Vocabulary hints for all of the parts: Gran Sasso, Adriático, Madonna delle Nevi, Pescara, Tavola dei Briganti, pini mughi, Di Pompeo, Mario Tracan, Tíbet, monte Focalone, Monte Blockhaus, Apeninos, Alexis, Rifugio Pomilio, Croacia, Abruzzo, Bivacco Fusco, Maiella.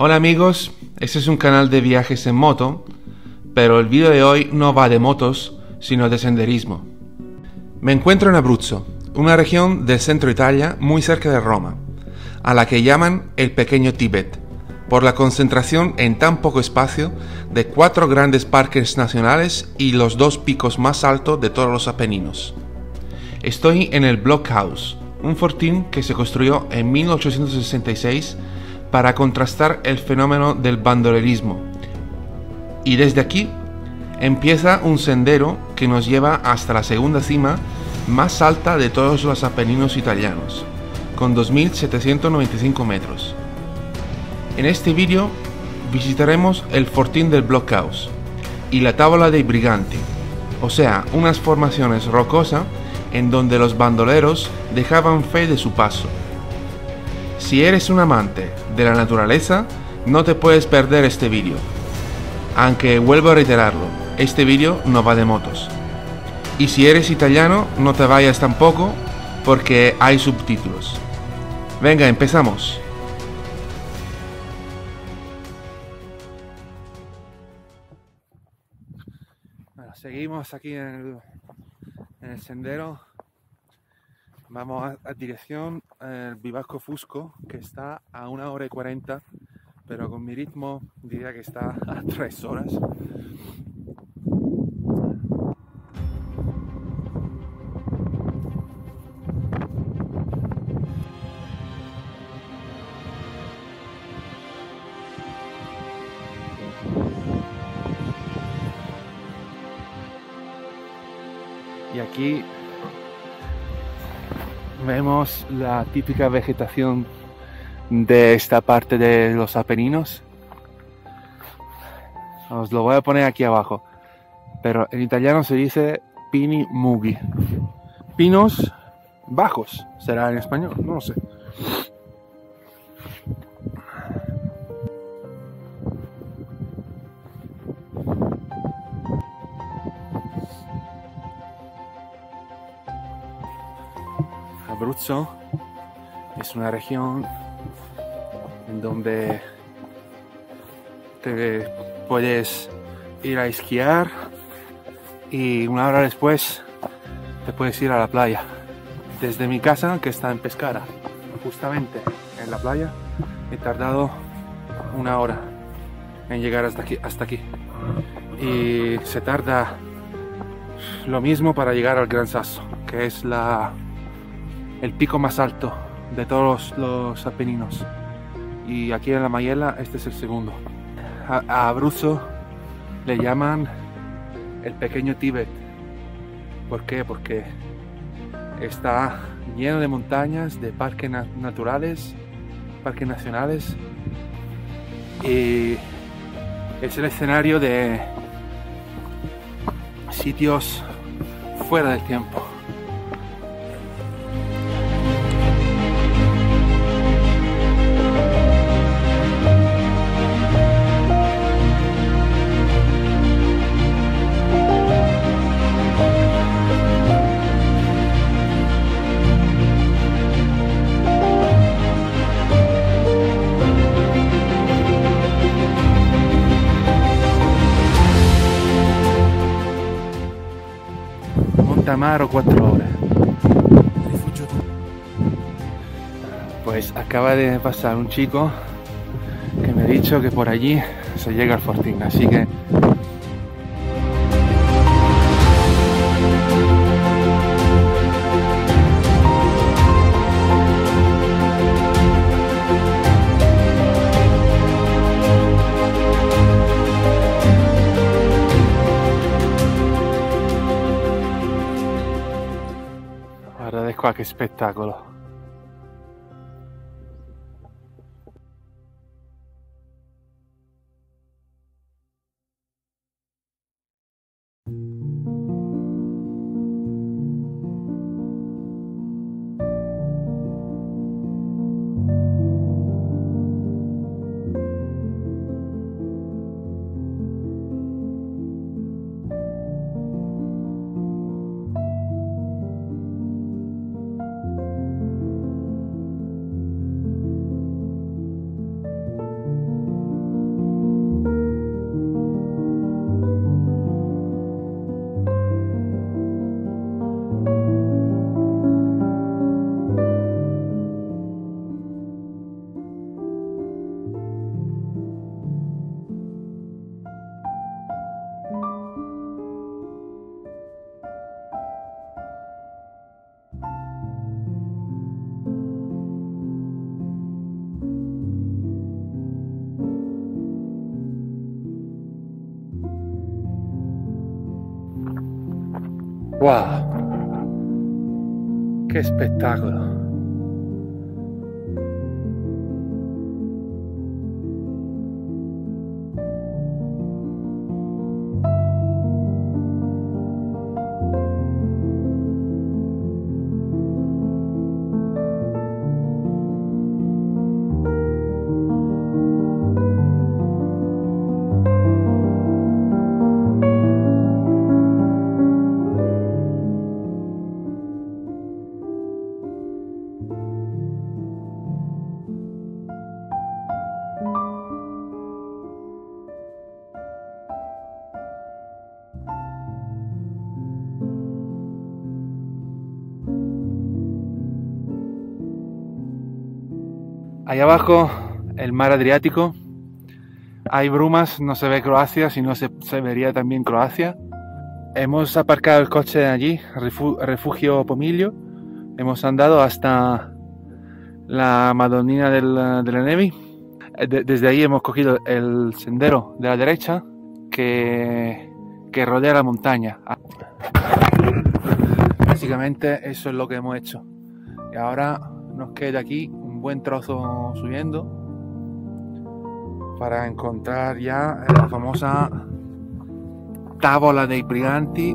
Hola amigos, este es un canal de viajes en moto, pero el vídeo de hoy no va de motos, sino de senderismo. Me encuentro en Abruzzo, una región del centro de Italia muy cerca de Roma, a la que llaman el pequeño Tíbet, por la concentración en tan poco espacio de 4 grandes parques nacionales y los 2 picos más altos de todos los Apeninos. Estoy en el Blockhaus, un fortín que se construyó en 1866 para contrastar el fenómeno del bandolerismo. Y desde aquí empieza un sendero que nos lleva hasta la segunda cima más alta de todos los Apeninos italianos, con 2.795 metros. En este vídeo visitaremos el fortín del Blockhaus y la Tavola dei Briganti, o sea, unas formaciones rocosas en donde los bandoleros dejaban fe de su paso. Si eres un amante de la naturaleza, no te puedes perder este vídeo. Aunque vuelvo a reiterarlo, este vídeo no va de motos. Y si eres italiano, no te vayas tampoco, porque hay subtítulos. Venga, empezamos. Bueno, seguimos aquí en el sendero. Vamos a dirección al Bivacco Fusco, que está a 1 hora y 40, pero con mi ritmo diría que está a 3 horas. Y aquí vemos la típica vegetación de esta parte de los Apeninos. Os lo voy a poner aquí abajo, pero en italiano se dice pini mughi. Pinos bajos será en español, no lo sé. Abruzzo es una región en donde te puedes ir a esquiar y 1 hora después te puedes ir a la playa. Desde mi casa, que está en Pescara, justamente en la playa, he tardado 1 hora en llegar hasta aquí. Y se tarda lo mismo para llegar al Gran Sasso, que es el pico más alto de todos los Apeninos, y aquí en la Maiella este es el segundo. A Abruzzo le llaman el pequeño Tíbet. ¿Por qué? Porque está lleno de montañas, de parques naturales, parques nacionales, y es el escenario de sitios fuera del tiempo. Amaro 4 horas. Pues acaba de pasar un chico que me ha dicho que por allí se llega al fortín, así que guardate qua che spettacolo! Wow, qué espectáculo. Allá abajo, el mar Adriático, hay brumas, no se ve Croacia, si no se vería también Croacia. Hemos aparcado el coche allí, Refugio Pomilio, hemos andado hasta la Madonnina de la Nevi. Desde ahí hemos cogido el sendero de la derecha que rodea la montaña. Básicamente eso es lo que hemos hecho. Y ahora nos queda aquí buen trozo subiendo para encontrar ya la famosa Tavola dei Briganti.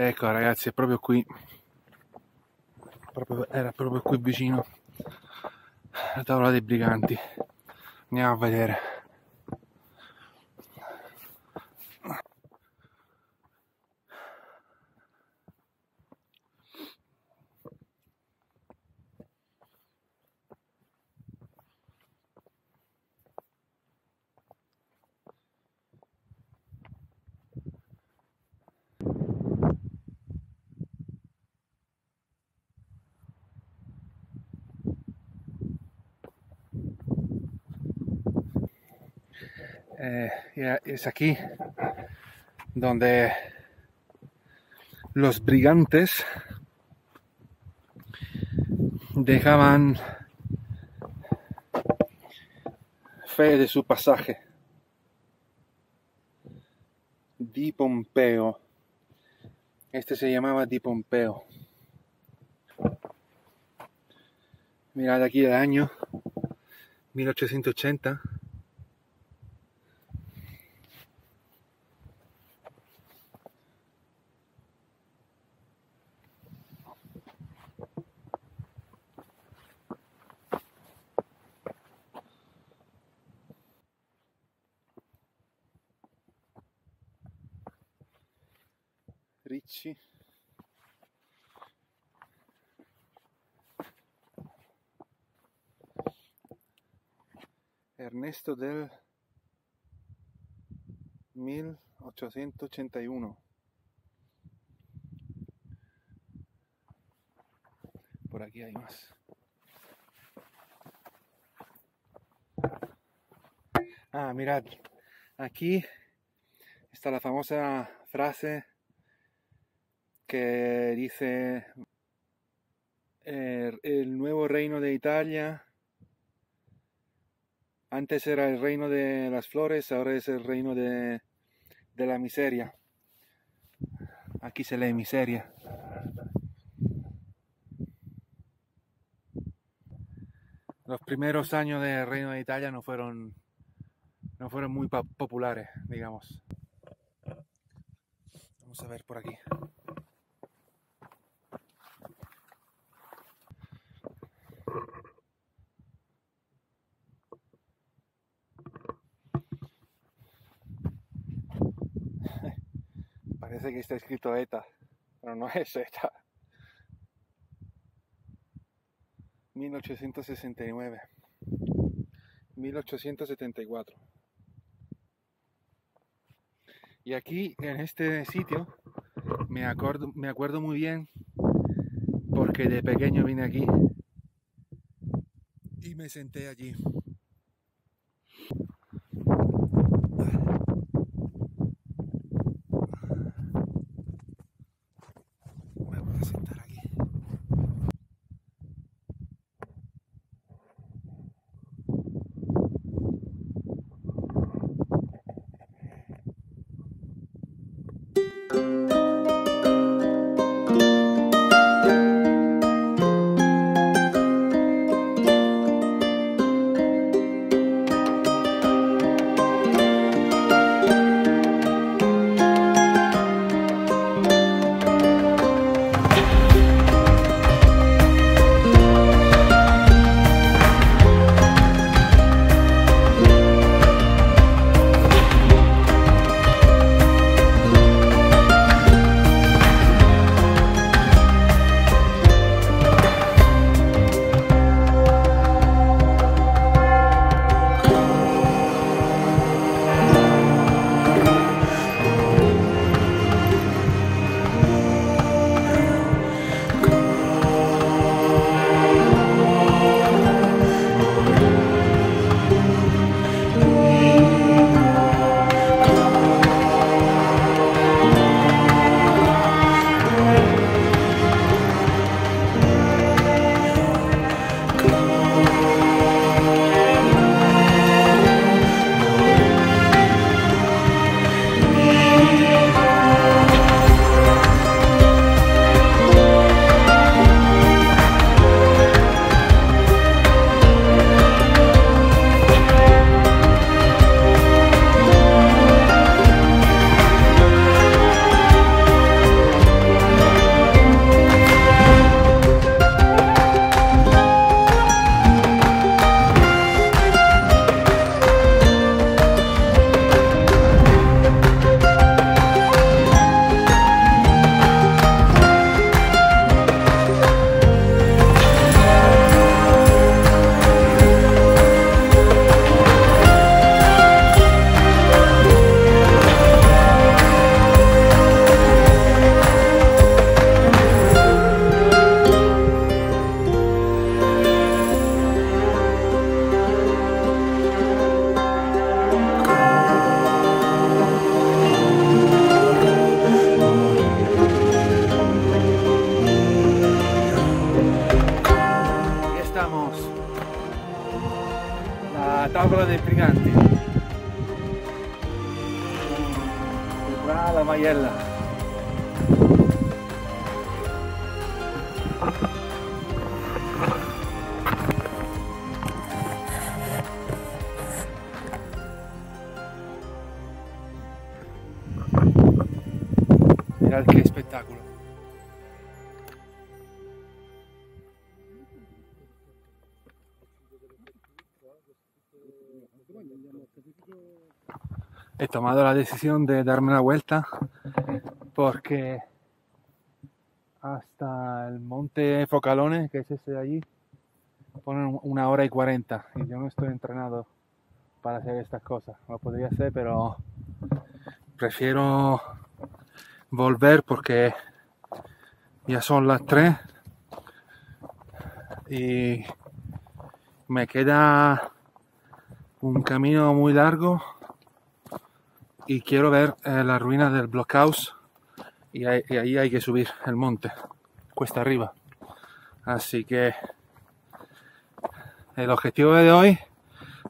Ecco ragazzi, è proprio qui, era proprio qui vicino la Tavola dei Briganti. Andiamo a vedere. Es aquí donde los brigantes dejaban fe de su pasaje. Di Pompeo. Este se llamaba Di Pompeo. Mirad aquí el año 1880. Ricci. Ernesto del 1881. Por aquí hay más. Ah, mirad, aquí está la famosa frase que dice el nuevo reino de Italia. Antes era el reino de las flores, ahora es el reino de la miseria. Aquí se lee miseria. Los primeros años del reino de Italia no fueron muy populares, digamos. Vamos a ver por aquí. Parece que está escrito ETA, pero no es ETA. 1869, 1874. Y aquí, en este sitio, me acuerdo muy bien, porque de pequeño vine aquí y me senté allí. Tavola dei Briganti, la Maiella. Mirad qué espectáculo. He tomado la decisión de darme una vuelta porque hasta el monte Focalone, que es ese de allí, ponen 1 hora y 40 y yo no estoy entrenado para hacer estas cosas. Lo podría hacer, pero prefiero volver porque ya son las 3 y me queda un camino muy largo y quiero ver las ruinas del Blockhaus y ahí hay que subir el monte, cuesta arriba. Así que el objetivo de hoy,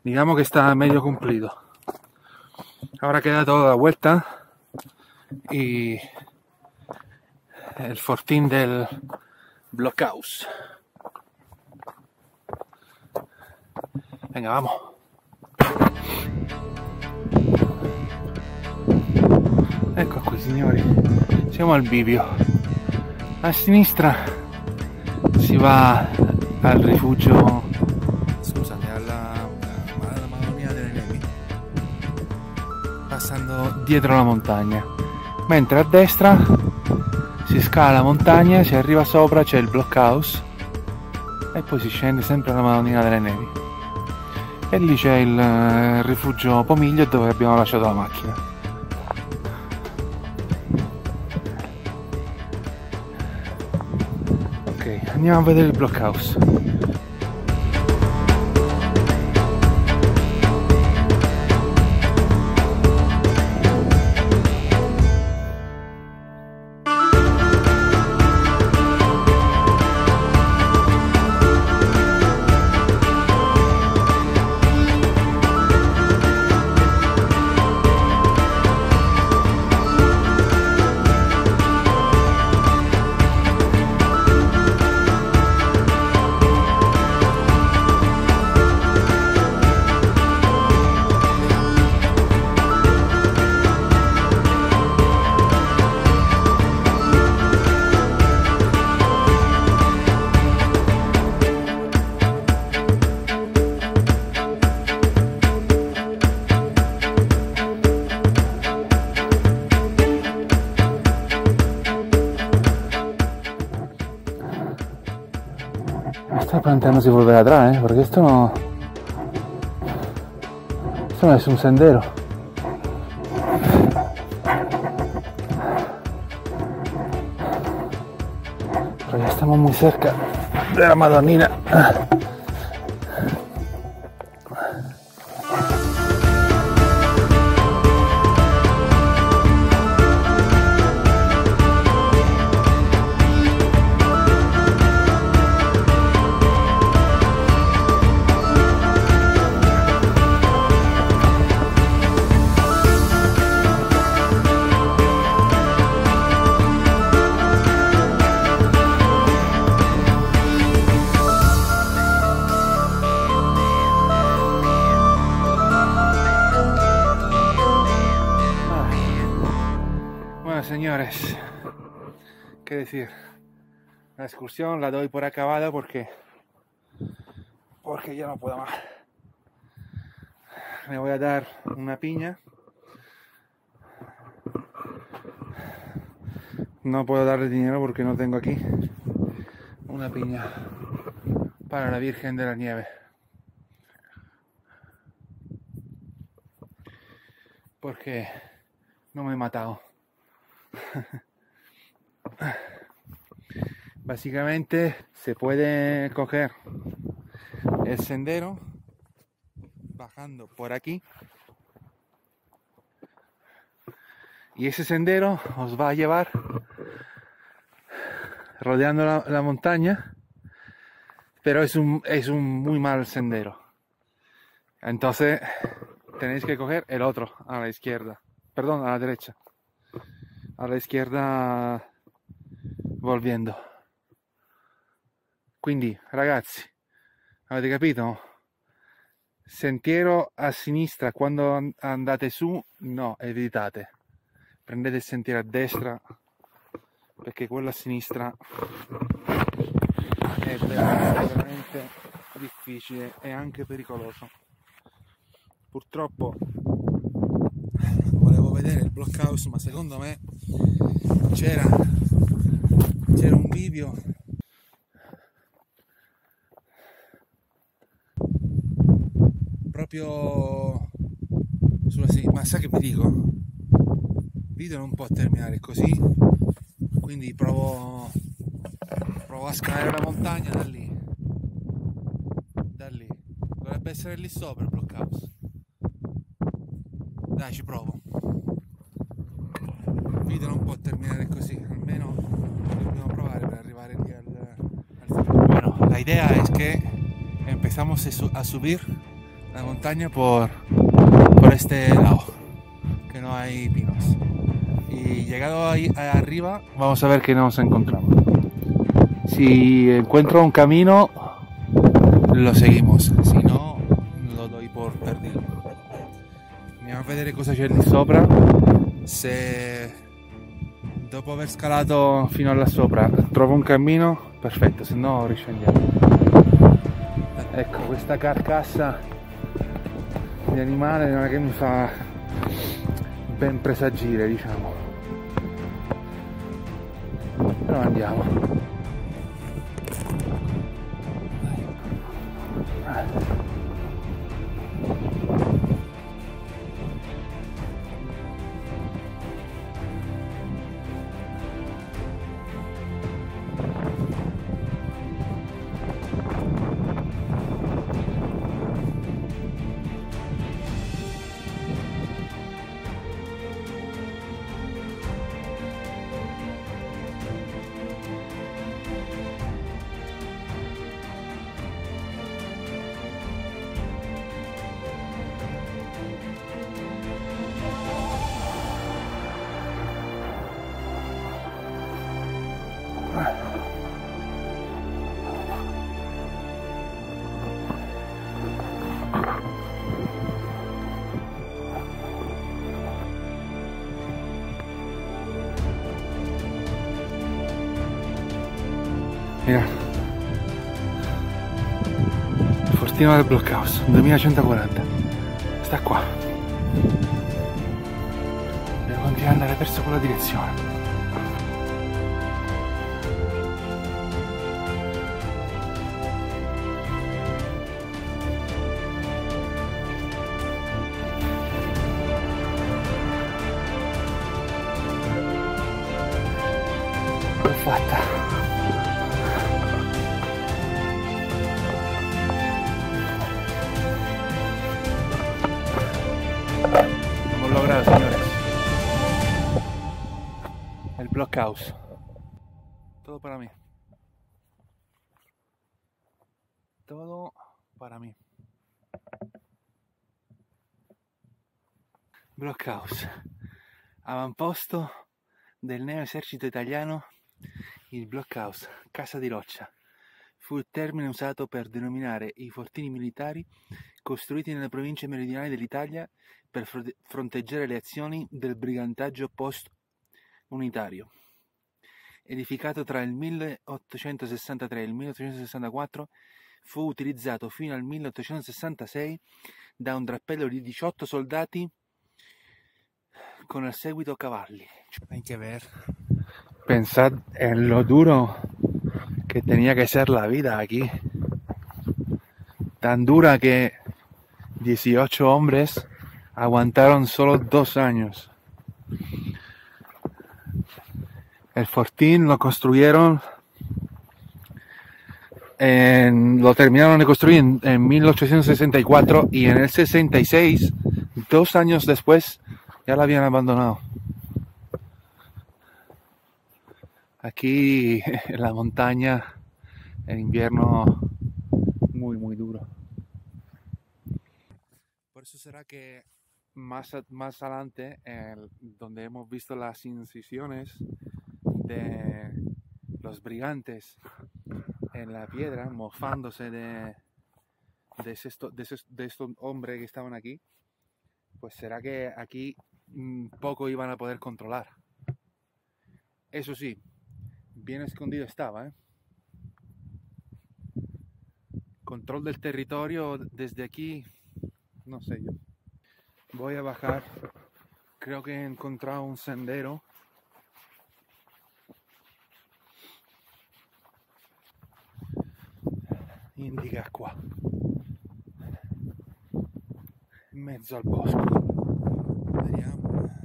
digamos que está medio cumplido. Ahora queda toda la vuelta y el fortín del Blockhaus. Venga, vamos. Ecco qui, signori, siamo al bivio. A sinistra si va al rifugio, scusate, alla Madonnina delle Nevi, passando dietro la montagna, mentre a destra si scala la montagna, si arriva sopra, c'è il Blockhaus e poi si scende sempre alla Madonnina delle Nevi e lì c'è il rifugio Pomilio dove abbiamo lasciato la macchina. Ok, andiamo a vedere il Blockhaus. Esta planta no se volverá atrás, ¿eh? Porque esto no es un sendero. Pero ya estamos muy cerca de la Madonnina. Señores, qué decir, la excursión la doy por acabada porque ya no puedo más. Me voy a dar una piña. No puedo darle dinero porque no tengo aquí una piña para la Virgen de la Nieve. Porque no me he matado. Básicamente se puede coger el sendero bajando por aquí y ese sendero os va a llevar rodeando la montaña, pero es un muy mal sendero, entonces tenéis que coger el otro a la izquierda, perdón, a la derecha. A la izquierda volviendo. Quindi ragazzi, avete capito? Sentiero a sinistra quando andate su, no, evitate. Prendete il sentiero a destra perché quello a sinistra è veramente difficile e anche pericoloso. Purtroppo volevo vedere il Blockhaus, ma secondo me c'era un bivio. Proprio sulla sinistra. Ma sai che vi dico? Il video non può terminare così. Quindi provo a scalare la montagna da lì. Da lì. Dovrebbe essere lì sopra il Blockhaus. Dai, ci provo. Il video non può terminare così, almeno dobbiamo provare per arrivare lì al... Bueno, la idea es que empezamos a subir la montaña por este lado, que no hay pinos. Y llegado ahí arriba, vamos a ver qué nos encontramos. Si encuentro un camino, lo seguimos. Si no, lo doy por perdido. Andiamo a vedere cosa c'è lì sopra. Se dopo aver scalato fino là sopra trovo un cammino, perfetto, se no riscendiamo. Ecco, questa carcassa di animale non è che mi fa ben presagire, diciamo. non andiamo. Mira, il fortino del Blockhaus, 2140, sta qua. Devo continuare ad andare verso quella direzione. Blockhaus. Todo para mí. Todo para mí. Blockhaus. Avamposto del neo esercito italiano, il Blockhaus, casa di roccia. Fu il termine usato per denominare i fortini militari costruiti nelle province meridionali dell'Italia per fronteggiare le azioni del brigantaggio post unitario, edificato tra il 1863 e il 1864, fu utilizzato fino al 1866 da un drappello di 18 soldati con al seguito cavalli. Hay que ver. Pensad en lo duro que tenía que ser la vida aquí, tan dura que 18 hombres aguantaron solo 2 años. El fortín lo construyeron, lo terminaron de construir en 1864 y en el 66, 2 años después, ya lo habían abandonado. Aquí en la montaña, el invierno muy, muy duro. Por eso será que más adelante, donde hemos visto las incisiones de los brigantes en la piedra, mofándose de estos hombres que estaban aquí, pues será que aquí poco iban a poder controlar. Eso sí, bien escondido estaba, ¿eh? Control del territorio desde aquí, no sé yo. Voy a bajar, creo que he encontrado un sendero. Indica qua, in mezzo al bosco. Vediamo. Para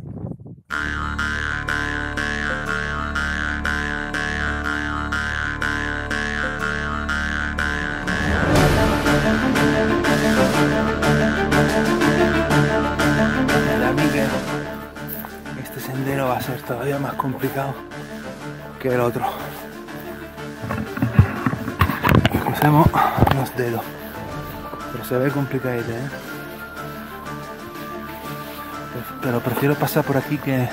mí que este sendero va a ser todavía más complicado que el otro. Crucemos los dedos, pero se ve complicado, ¿eh? Pero prefiero pasar por aquí que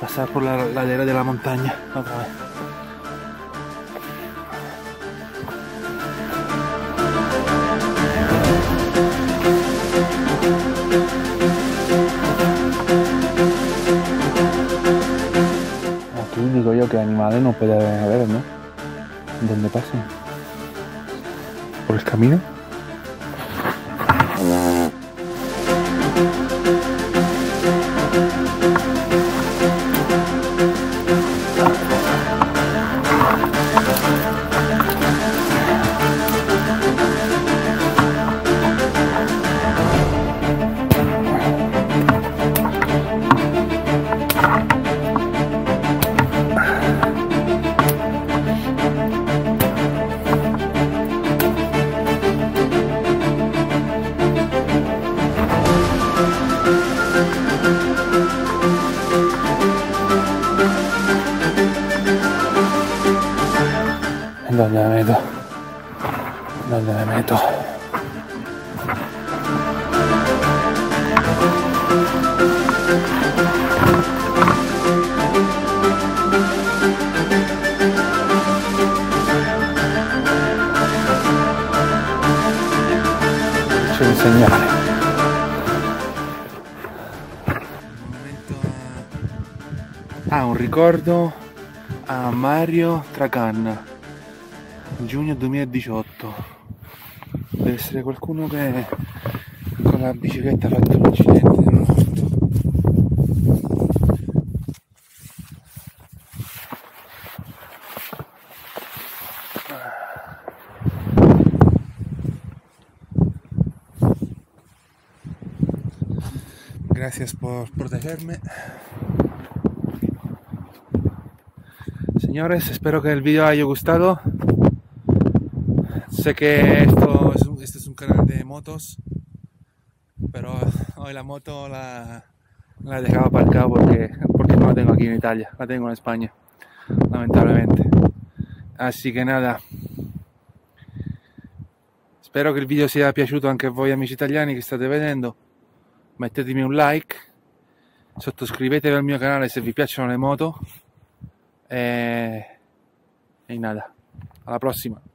pasar por la ladera de la montaña otra vez. Aquí digo yo que animales no puede haber, ¿no? ¿Dónde pasan? ¿Por el camino? ¿Dónde me meto? ¿Dónde me meto? C'è un segnale. Ah, un ricordo a Mario Tracan, giugno 2018. Deve essere qualcuno che con la bicicletta ha fatto un incidente. Gracias por protegerme. Señores, espero que el vídeo haya gustado. Sé que este es un canal de motos, pero hoy la moto la he dejado aparcada porque no la tengo aquí en Italia, la tengo en España, lamentablemente. Así que nada, spero che il video sia piaciuto anche a voi amici italiani che state vedendo. Mettetemi un like, sottoscrivetevi al mio canale se vi piacciono le moto. E nada, alla prossima.